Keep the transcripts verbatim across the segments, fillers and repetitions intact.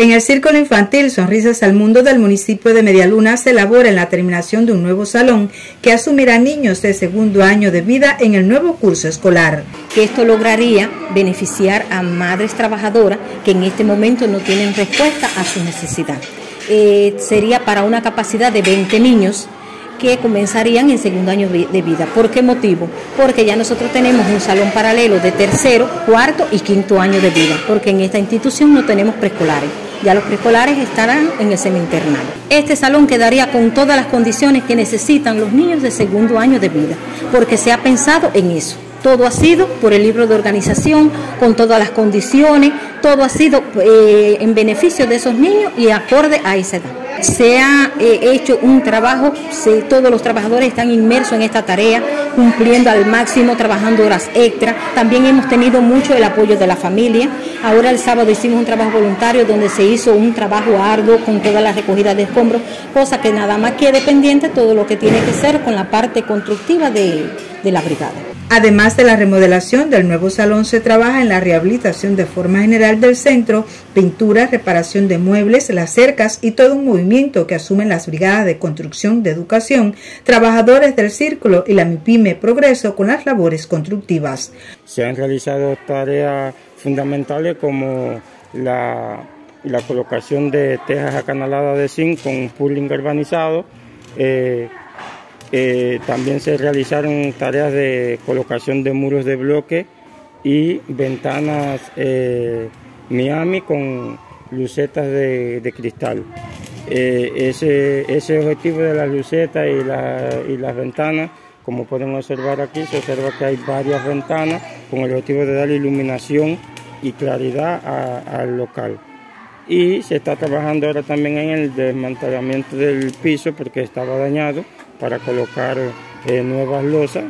En el Círculo Infantil Sonrisas al Mundo del municipio de Media Luna se elabora en la terminación de un nuevo salón que asumirá niños de segundo año de vida en el nuevo curso escolar. Que esto lograría beneficiar a madres trabajadoras que en este momento no tienen respuesta a su necesidad. Eh, sería para una capacidad de veinte niños que comenzarían en segundo año de vida. ¿Por qué motivo? Porque ya nosotros tenemos un salón paralelo de tercero, cuarto y quinto año de vida, porque en esta institución no tenemos preescolares. Ya los preescolares estarán en el semi-internado. Este salón quedaría con todas las condiciones que necesitan los niños de segundo año de vida, porque se ha pensado en eso. Todo ha sido por el libro de organización, con todas las condiciones, todo ha sido eh, en beneficio de esos niños y acorde a esa edad. Se ha eh, hecho un trabajo, se, todos los trabajadores están inmersos en esta tarea, cumpliendo al máximo, trabajando horas extra. También hemos tenido mucho el apoyo de la familia. Ahora el sábado hicimos un trabajo voluntario donde se hizo un trabajo arduo con todas las recogidas de escombros, cosa que nada más quede pendiente todo lo que tiene que ser con la parte constructiva de, de la brigada. Además de la remodelación del nuevo salón, se trabaja en la rehabilitación de forma general del centro, pintura, reparación de muebles, las cercas y todo un movimiento que asumen las brigadas de construcción de educación, trabajadores del círculo y la MIPIME Progreso con las labores constructivas. Se han realizado tareas fundamentales como la, la colocación de tejas acanaladas de zinc con un pooling urbanizado, eh, Eh, también se realizaron tareas de colocación de muros de bloque y ventanas eh, Miami con lucetas de, de cristal. Eh, ese, ese objetivo de las lucetas y, la, y las ventanas, como pueden observar aquí, se observa que hay varias ventanas con el objetivo de dar iluminación y claridad a, al local. Y se está trabajando ahora también en el desmantelamiento del piso porque estaba dañado, para colocar eh, nuevas losas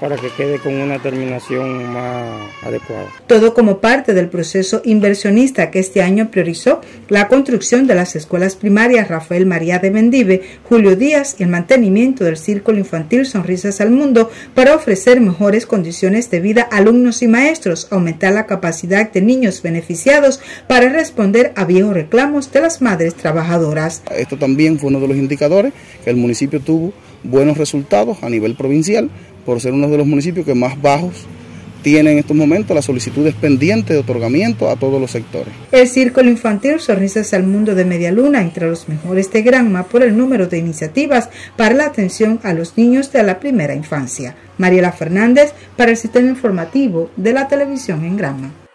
para que quede con una terminación más adecuada. Todo como parte del proceso inversionista que este año priorizó la construcción de las escuelas primarias Rafael María de Mendive, Julio Díaz y el mantenimiento del Círculo Infantil Sonrisas al Mundo para ofrecer mejores condiciones de vida a alumnos y maestros, aumentar la capacidad de niños beneficiados para responder a viejos reclamos de las madres trabajadoras. Esto también fue uno de los indicadores que el municipio tuvo buenos resultados a nivel provincial, por ser uno de los municipios que más bajos tienen en estos momentos las solicitudes pendientes de otorgamiento a todos los sectores. El Círculo Infantil Sonrisas al Mundo de Media Luna entre los mejores de Granma por el número de iniciativas para la atención a los niños de la primera infancia. Mariela Fernández para el Sistema Informativo de la Televisión en Granma.